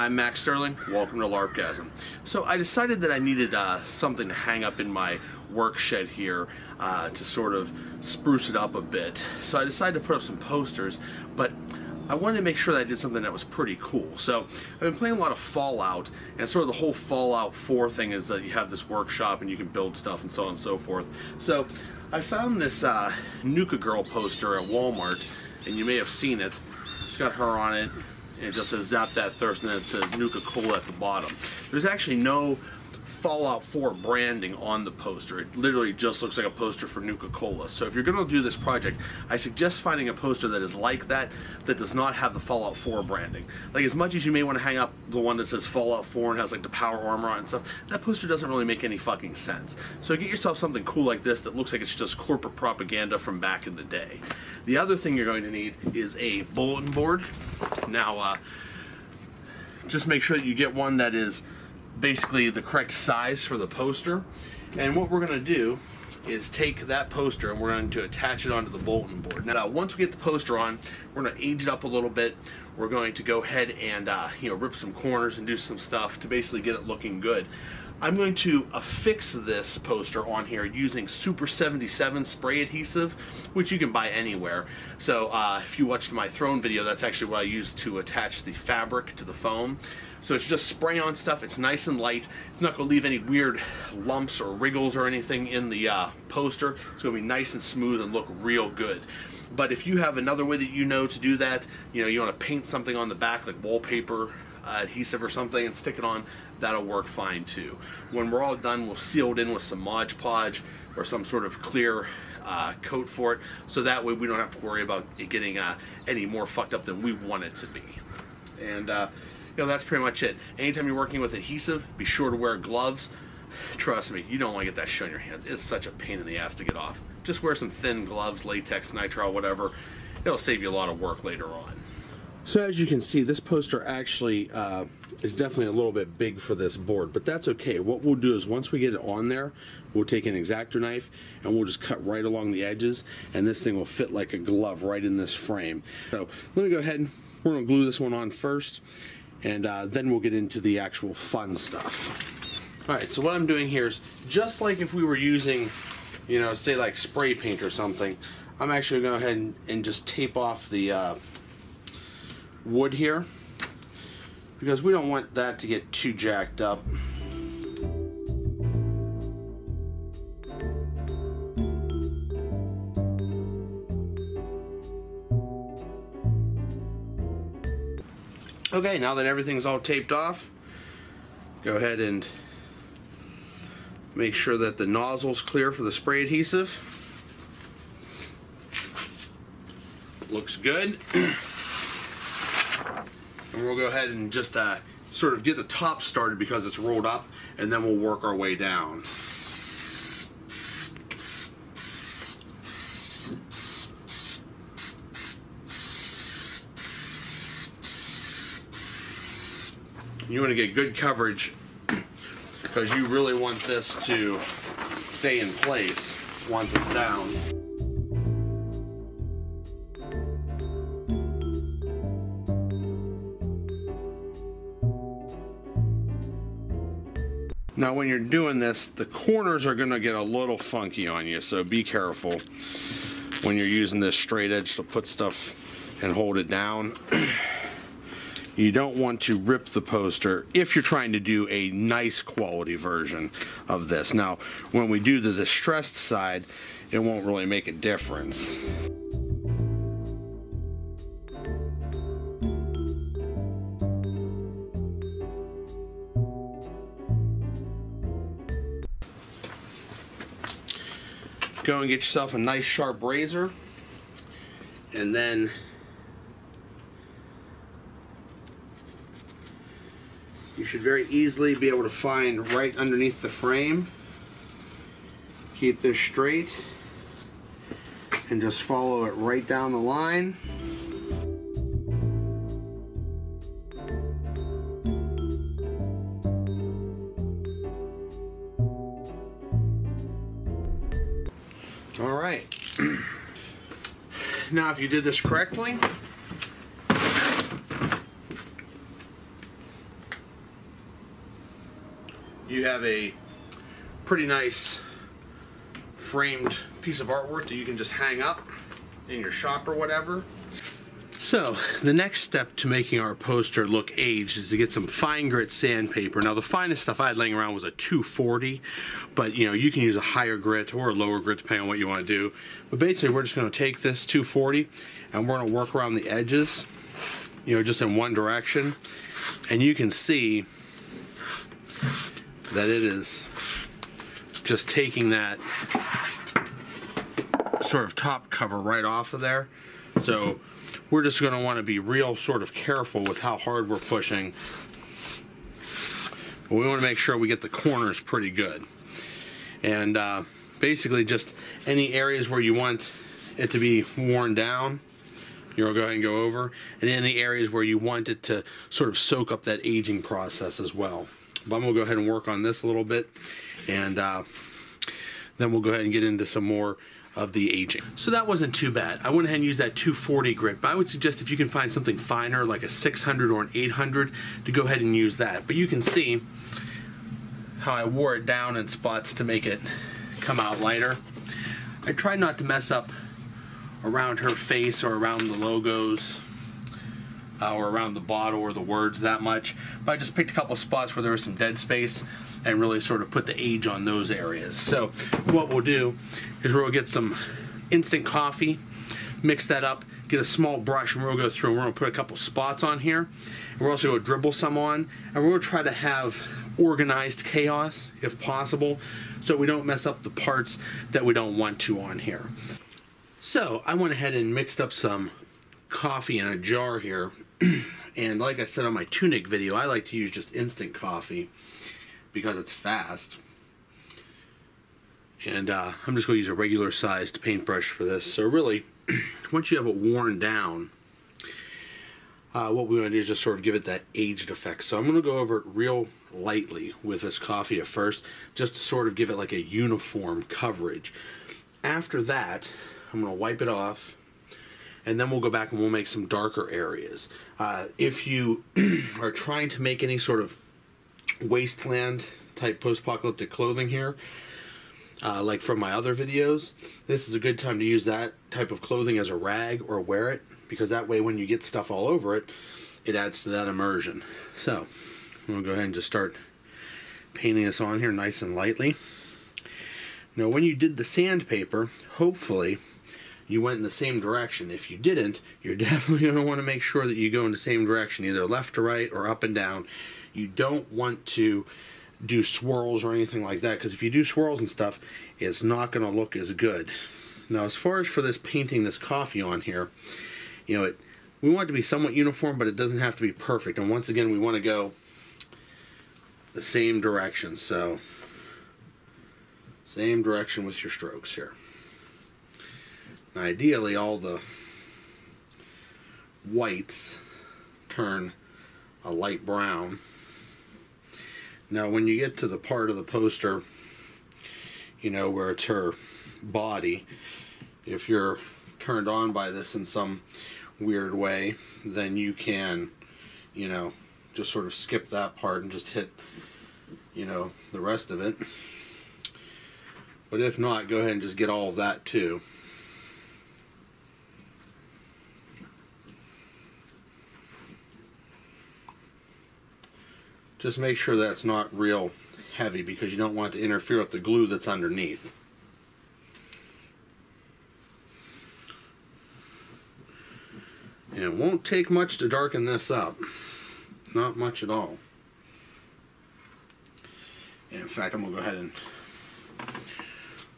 I'm Max Sterling, welcome to LARPgasm. So I decided that I needed something to hang up in my work shed here to sort of spruce it up a bit. So I decided to put up some posters, but I wanted to make sure that I did something that was pretty cool. So I've been playing a lot of Fallout, and sort of the whole Fallout 4 thing is that you have this workshop and you can build stuff and so on and so forth. So I found this Nuka Girl poster at Walmart, and you may have seen it. It's got her on it, and it just says Zap That Thirst, and then it says Nuka-Cola at the bottom. There's actually no Fallout 4 branding on the poster. It literally just looks like a poster for Nuka-Cola. So if you're going to do this project, I suggest finding a poster that is like that, that does not have the Fallout 4 branding. Like, as much as you may want to hang up the one that says Fallout 4 and has like the power armor on and stuff, that poster doesn't really make any fucking sense. So get yourself something cool like this that looks like it's just corporate propaganda from back in the day. The other thing you're going to need is a bulletin board. Now, just make sure that you get one that is basically the correct size for the poster, and what we're going to do is take that poster and we're going to attach it onto the bulletin board. Now once we get the poster on, we're going to age it up a little bit. We're going to go ahead and you know, rip some corners and do some stuff to basically get it looking good. I'm going to affix this poster on here using Super 77 spray adhesive, which you can buy anywhere. So if you watched my throne video, that's actually what I used to attach the fabric to the foam. So it's just spray on stuff, it's nice and light, it's not going to leave any weird lumps or wriggles or anything in the poster. It's going to be nice and smooth and look real good. But if you have another way that you know to do that, you know, you want to paint something on the back like wallpaper adhesive or something and stick it on, that'll work fine too. When we're all done, we'll seal it in with some Mod Podge or some sort of clear coat for it, so that way we don't have to worry about it getting any more fucked up than we want it to be. And you know, that's pretty much it. Anytime you're working with adhesive, be sure to wear gloves. Trust me, you don't want to get that shit on your hands. It's such a pain in the ass to get off. Just wear some thin gloves, latex, nitrile, whatever. It'll save you a lot of work later on. So as you can see, this poster actually is definitely a little bit big for this board, but that's okay. What we'll do is once we get it on there, we'll take an X-Acto knife and we'll just cut right along the edges, and this thing will fit like a glove right in this frame. So let me go ahead, we're going to glue this one on first, and then we'll get into the actual fun stuff. Alright, so what I'm doing here is, just like if we were using, you know, say like spray paint or something, I'm actually going to go ahead and just tape off the wood here, because we don't want that to get too jacked up. Okay, now that everything's all taped off, go ahead and make sure that the nozzle's clear for the spray adhesive. Looks good. And we'll go ahead and just sort of get the top started because it's rolled up, and then we'll work our way down. You want to get good coverage because you really want this to stay in place once it's down. Now when you're doing this, the corners are going to get a little funky on you, so be careful when you're using this straight edge to put stuff and hold it down. You don't want to rip the poster if you're trying to do a nice quality version of this. Now, when we do the distressed side, it won't really make a difference. Go and get yourself a nice sharp razor, and then you should very easily be able to find right underneath the frame. Keep this straight and just follow it right down the line. All right. Now, if you did this correctly, you have a pretty nice framed piece of artwork that you can just hang up in your shop or whatever. So, the next step to making our poster look aged is to get some fine grit sandpaper. Now, the finest stuff I had laying around was a 240, but you know, you can use a higher grit or a lower grit depending on what you want to do. But basically, we're just going to take this 240 and we're going to work around the edges, you know, just in one direction. And you can see that it is just taking that sort of top cover right off of there. So we're just going to want to be real sort of careful with how hard we're pushing. But we want to make sure we get the corners pretty good. And basically just any areas where you want it to be worn down, you'll go ahead and go over. And any areas where you want it to sort of soak up that aging process as well. But I'm going to go ahead and work on this a little bit. And then we'll go ahead and get into some more of the aging. So that wasn't too bad. I went ahead and used that 240 grit, but I would suggest if you can find something finer like a 600 or an 800 to go ahead and use that. But you can see how I wore it down in spots to make it come out lighter. I tried not to mess up around her face or around the logos or around the bottle or the words that much, but I just picked a couple spots where there was some dead space and really sort of put the age on those areas. So what we'll do is we'll get some instant coffee, mix that up, get a small brush, and we'll go through and we're gonna put a couple spots on here. And we're also gonna dribble some on, and we're gonna try to have organized chaos if possible, so we don't mess up the parts that we don't want to on here. So I went ahead and mixed up some coffee in a jar here. And like I said on my tunic video, I like to use just instant coffee because it's fast. And I'm just going to use a regular sized paintbrush for this. So really, once you have it worn down, what we want to do is just sort of give it that aged effect. So I'm going to go over it real lightly with this coffee at first, just to sort of give it like a uniform coverage. After that, I'm going to wipe it off, and then we'll go back and we'll make some darker areas. If you are trying to make any sort of wasteland type post-apocalyptic clothing here, like from my other videos, this is a good time to use that type of clothing as a rag or wear it, because that way when you get stuff all over it, it adds to that immersion. So I'm gonna go ahead and just start painting this on here nice and lightly. Now when you did the sandpaper, hopefully you went in the same direction. If you didn't, you're definitely gonna want to make sure that you go in the same direction, either left to right or up and down. You don't want to do swirls or anything like that, because if you do swirls and stuff, it's not going to look as good. Now, as far as for this painting this coffee on here, you know, we want it to be somewhat uniform, but it doesn't have to be perfect. And once again, we want to go the same direction. So, same direction with your strokes here. Now, ideally, all the whites turn a light brown. Now when you get to the part of the poster, you know, where it's her body, if you're turned on by this in some weird way, then you can, you know, just sort of skip that part and just hit, you know, the rest of it. But if not, go ahead and just get all of that too. Just make sure that's not real heavy, because you don't want it to interfere with the glue that's underneath. And it won't take much to darken this up. Not much at all. And in fact, I'm going to go ahead and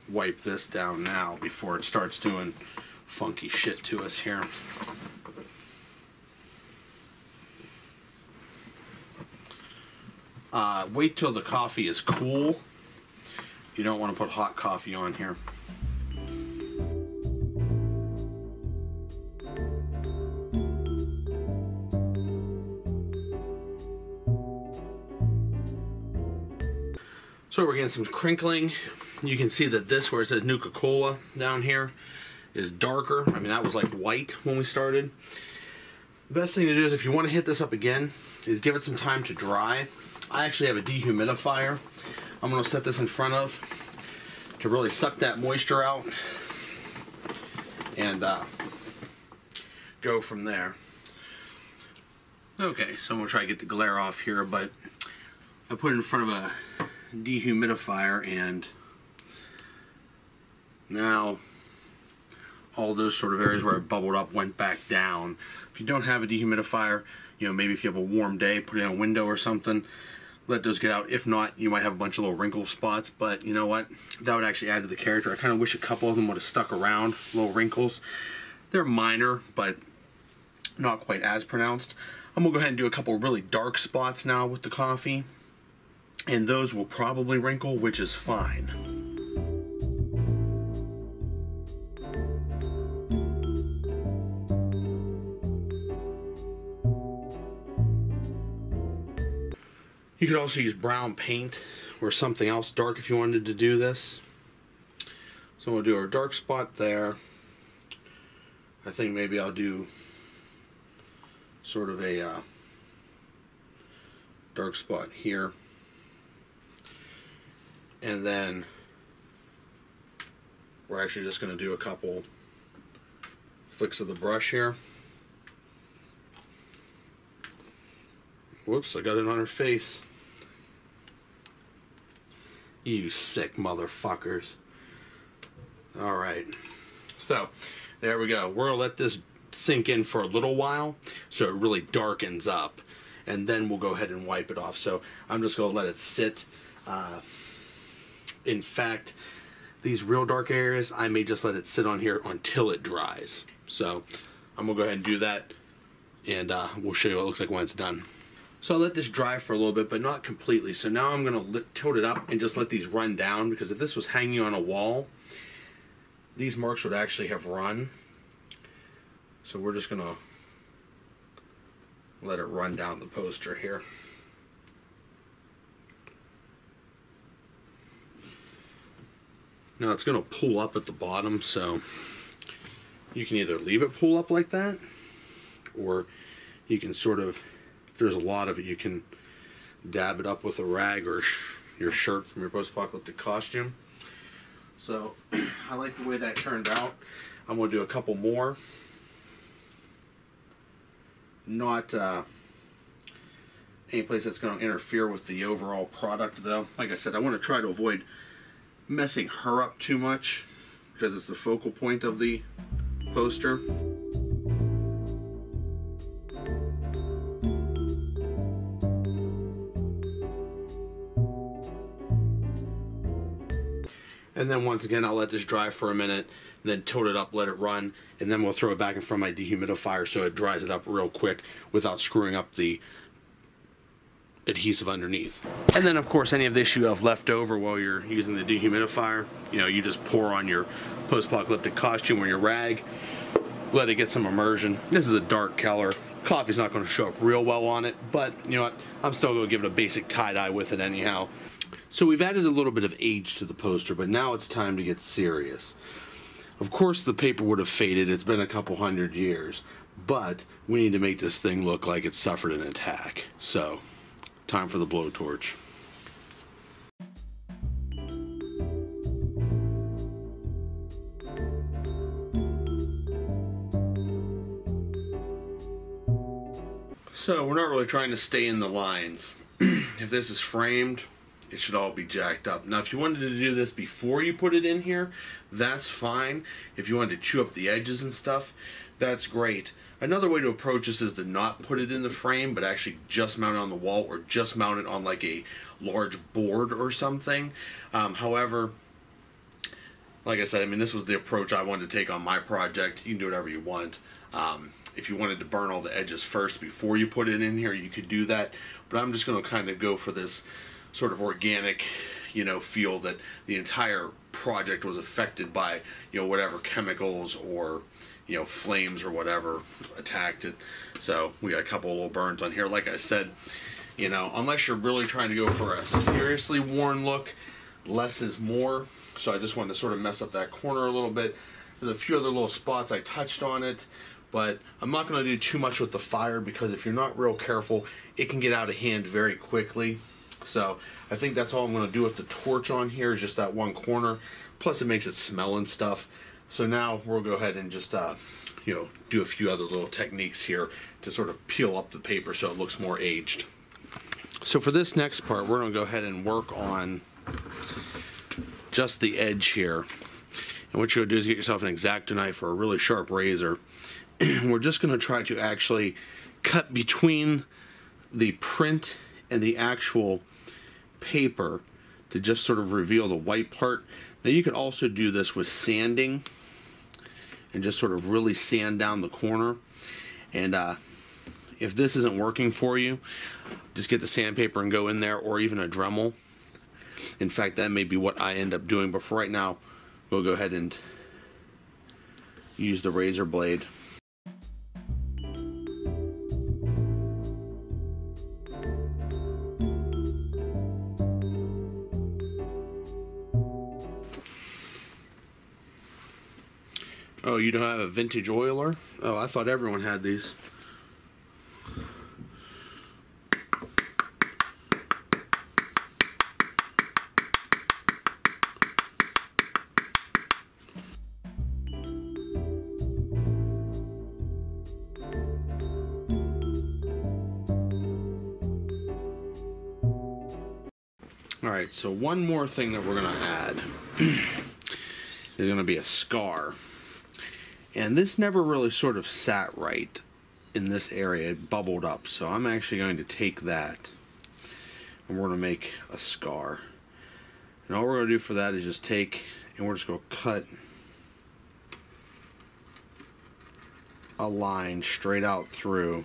wipe this down now before it starts doing funky shit to us here. Wait till the coffee is cool. You don't want to put hot coffee on here. So we're getting some crinkling. You can see that this, where it says Nuka-Cola down here, is darker. I mean, that was like white when we started. The best thing to do is, if you want to hit this up again, is give it some time to dry. I actually have a dehumidifier I'm going to set this in front of to really suck that moisture out and go from there. Okay, so I'm going to try to get the glare off here, but I put it in front of a dehumidifier, and now all those sort of areas where it bubbled up went back down. If you don't have a dehumidifier, you know, maybe if you have a warm day, put it in a window or something, let those get out. If not, you might have a bunch of little wrinkle spots, but you know what? That would actually add to the character. I kind of wish a couple of them would have stuck around, little wrinkles. They're minor, but not quite as pronounced. I'm gonna go ahead and do a couple really dark spots now with the coffee, and those will probably wrinkle, which is fine. You could also use brown paint or something else dark if you wanted to do this. So we'll do our dark spot there. I think maybe I'll do sort of a dark spot here. And then we're actually just going to do a couple flicks of the brush here. Whoops, I got it on her face. You sick motherfuckers. Alright, so there we go. We're going to let this sink in for a little while so it really darkens up, and then we'll go ahead and wipe it off. So I'm just going to let it sit. In fact, these real dark areas, I may just let it sit on here until it dries. So I'm going to go ahead and do that, and we'll show you what it looks like when it's done. So I let this dry for a little bit, but not completely. So now I'm going to tilt it up and just let these run down, because if this was hanging on a wall, these marks would actually have run. So we're just going to let it run down the poster here. Now it's going to pull up at the bottom, so you can either leave it pull up like that, or you can sort of, there's a lot of it, you can dab it up with a rag or your shirt from your post-apocalyptic costume. So I like the way that turned out. I'm going to do a couple more. Not any place that's going to interfere with the overall product, though. Like I said, I want to try to avoid messing her up too much, because it's the focal point of the poster. And then once again, I'll let this dry for a minute, then tilt it up, let it run, and then we'll throw it back in front of my dehumidifier so it dries it up real quick without screwing up the adhesive underneath. And then of course, any of this you have left over while you're using the dehumidifier, you know, you just pour on your post-apocalyptic costume or your rag, let it get some immersion. This is a dark color. Coffee's not going to show up real well on it, but you know what, I'm still going to give it a basic tie-dye with it anyhow. So we've added a little bit of age to the poster, but now it's time to get serious. Of course the paper would have faded, it's been a couple hundred years, but we need to make this thing look like it suffered an attack. So time for the blowtorch. So we're not really trying to stay in the lines. If this is framed, it should all be jacked up. Now if you wanted to do this before you put it in here, that's fine. If you wanted to chew up the edges and stuff, that's great. Another way to approach this is to not put it in the frame, but actually just mount it on the wall, or just mount it on like a large board or something. However, like I said, I mean, this was the approach I wanted to take on my project. You can do whatever you want. If you wanted to burn all the edges first before you put it in here, you could do that. But I'm just going to kind of go for this sort of organic, you know, feel that the entire project was affected by, you know, whatever chemicals or, you know, flames or whatever attacked it. So we got a couple of little burns on here. Like I said, you know, unless you're really trying to go for a seriously worn look, less is more. So I just wanted to sort of mess up that corner a little bit. There's a few other little spots I touched on it, but I'm not going to do too much with the fire, because if you're not real careful, it can get out of hand very quickly. So I think that's all I'm going to do with the torch on here, is just that one corner. Plus it makes it smell and stuff. So now we'll go ahead and just you know, do a few other little techniques here to sort of peel up the paper so it looks more aged. So for this next part, we're going to go ahead and work on just the edge here. And what you're going to do is get yourself an X-Acto knife or a really sharp razor. We're just going to try to actually cut between the print and the actual paper to just sort of reveal the white part. Now you could also do this with sanding and just sort of really sand down the corner. And if this isn't working for you, just get the sandpaper and go in there, or even a Dremel. In fact, that may be what I end up doing, but for right now, we'll go ahead and use the razor blade. Oh, you don't have a vintage oiler? Oh, I thought everyone had these. Alright, so one more thing that we're going to add is going to be a scar. And this never really sort of sat right in this area. It bubbled up. So I'm actually going to take that and we're going to make a scar. And all we're going to do for that is just take, and we're just going to cut a line straight out through.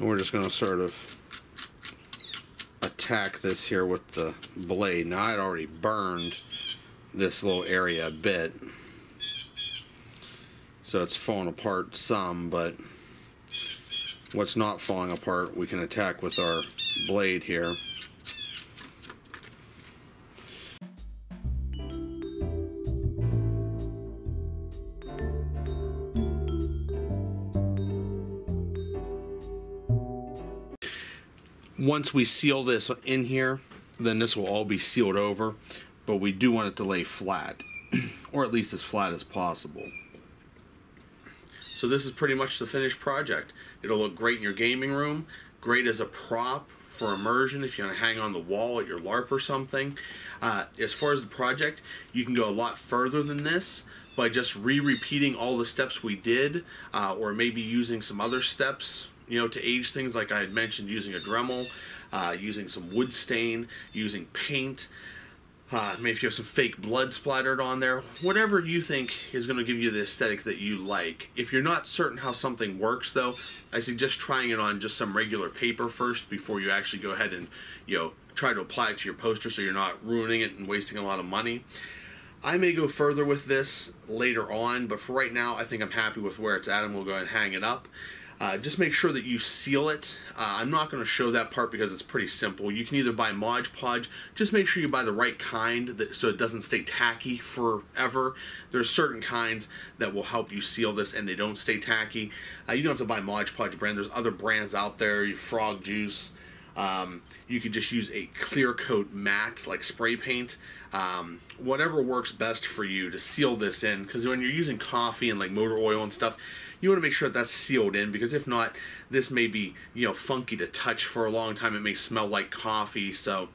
And we're just going to sort of attack this here with the blade. Now, I'd already burned this little area a bit, so it's falling apart some, but what's not falling apart, we can attack with our blade here. Once we seal this in here, then this will all be sealed over, but we do want it to lay flat, or at least as flat as possible. So this is pretty much the finished project. It'll look great in your gaming room, great as a prop for immersion if you want to hang on the wall at your LARP or something. As far as the project, you can go a lot further than this by just repeating all the steps we did, or maybe using some other steps, you know, to age things, like I had mentioned, using a Dremel, using some wood stain, using paint, maybe if you have some fake blood splattered on there, whatever you think is going to give you the aesthetic that you like. If you're not certain how something works, though, I suggest trying it on just some regular paper first before you actually go ahead and, you know, try to apply it to your poster, so you're not ruining it and wasting a lot of money. I may go further with this later on, but for right now, I think I'm happy with where it's at, and we'll go ahead and hang it up. Just make sure that you seal it. I'm not going to show that part because it's pretty simple. You can either buy Mod Podge. Just make sure you buy the right kind so it doesn't stay tacky forever. There's certain kinds that will help you seal this and they don't stay tacky. You don't have to buy Mod Podge brand. There's other brands out there, Frog Juice. You could just use a clear coat matte, like spray paint. Whatever works best for you to seal this in, because when you're using coffee and like motor oil and stuff, you want to make sure that's sealed in, because if not, this may be, you know, funky to touch for a long time. It may smell like coffee, so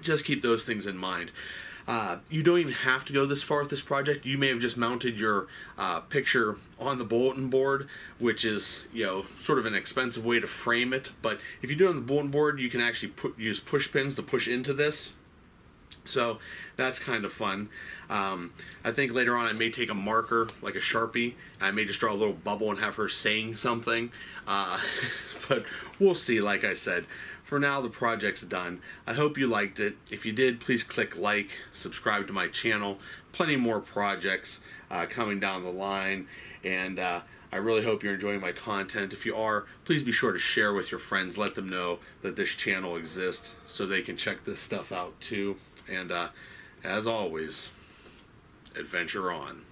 just keep those things in mind. You don't even have to go this far with this project. You may have just mounted your picture on the bulletin board, which is, you know, sort of an expensive way to frame it. But if you do it on the bulletin board, you can actually use push pins to push into this. So that's kind of fun. I think later on I may take a marker, like a Sharpie, and I may just draw a little bubble and have her saying something. But we'll see, like I said. For now, the project's done. I hope you liked it. If you did, please click like, subscribe to my channel. Plenty more projects coming down the line. And I really hope you're enjoying my content. If you are, please be sure to share with your friends. Let them know that this channel exists so they can check this stuff out too. And as always... adventure on.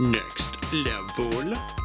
Next level.